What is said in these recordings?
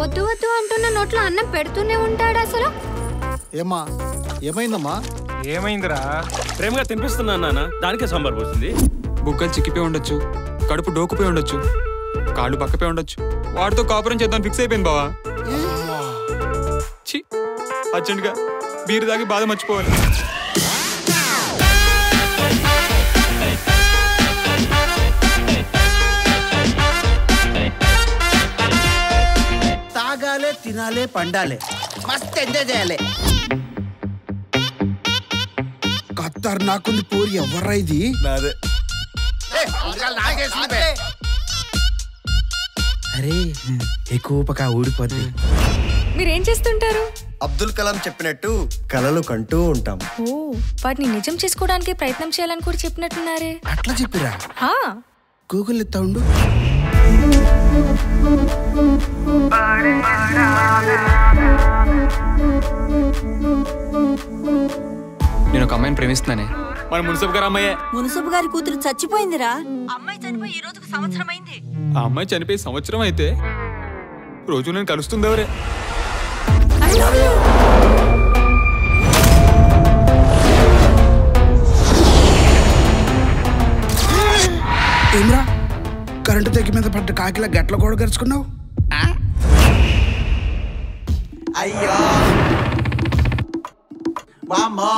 వద్దు వద్దు అంటున్న నోట్లో అన్నం పెడుతూనే ఉంటాడు అసలు. ఏమా ఏమైందమ్మా? ఏమైందిరా? ప్రేమగా తినిపిస్తున్నా నాన్న, దానికే సాంబార్ పోతుంది. బుగ్గలు చిక్కిపోయి ఉండొచ్చు, కడుపు డోకుపోయి ఉండొచ్చు, కాళ్ళు పక్కపోయి ఉండొచ్చు. వాడితో కాపురం చేద్దాం ఫిక్స్ అయిపోయింది బావా. చి అర్జెంట్గా బీరు దాకి బాధ మర్చిపోవాలి. తాగాలే, తినాలే, పండాలే, మస్తు ఎంజాయ్ చేయాలి. కత్తారు నాకుంది పూరి ఎవర్రా ఇది? అరే ఎక్కువగా ఊడిపోద్ది. మీరేం చేస్తుంటారు? అబ్దుల్ కలాం చెప్పినట్టు కలలు కంటూ ఉంటాం. ఓ వాటిని నిజం చేసుకోవడానికి ప్రయత్నం చేయాలని కూడా చెప్పినట్టున్నారే. అట్లా చెప్పిరా? గూగుల్ ఎత్తా ఉండు. నేను ఒక అమ్మాయిని ప్రేమిస్తున్నానే. మన మున్సిఫ్ గారు అమ్మాయే. మున్సిఫ్ గారి కూతురు చచ్చిపోయిందిరా. అమ్మాయి చనిపోయి ఈ రోజుకు సంవత్సరం అయింది. ఆ అమ్మాయి చనిపోయి సంవత్సరం అయితే రోజు నేను కలుస్తుందేవరే. ఏమ్రా కరెంటు తెగి మీద పడ్డ కాకిలా గట్ల గోడ గరుచుకున్నావు? అయ్యో మామా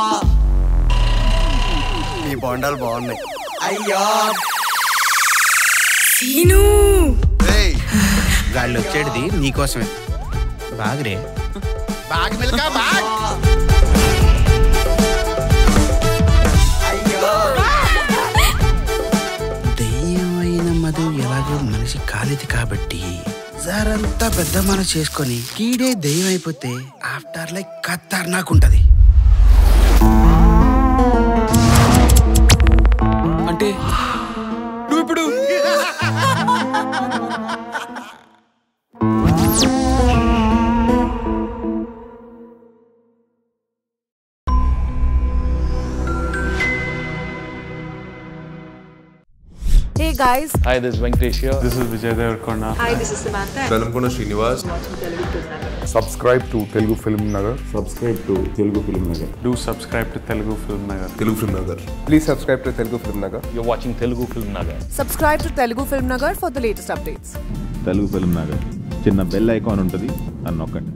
నీ బాండాలు బాగున్నాయి. అయ్యో సీను గాళ్ళు వచ్చేటిది నీకోసమే. బాగురే బాగ్ మిల్కా బాగ్. దయ్యమైన మధు ఎలాగో మనిషి కాలేదు కాబట్టి జారంతా పెద్ద మనసు చేసుకొని కీడే దయ్యం అయిపోతే ఆఫ్టర్ లైక్ కత్తార్ నాకుంటది. అంటే నువ్వు ఇప్పుడు Hey guys. Hi, this is Venkatesh here. This is Vijay Devarkarna. Hi, this is Samantha. Welcome to Shrinivas. Watching Telugu Film Nagar. Subscribe to Telugu Film Nagar. Subscribe to Telugu Film Nagar. Do subscribe to Telugu Film Nagar. Telugu Film Nagar. Please subscribe to Telugu Film Nagar. You're watching Telugu Film Nagar. Subscribe to Telugu Film Nagar for the latest updates. Telugu Film Nagar. చిన్న bell icon ఉంటుంది, అన్నొక్కండి.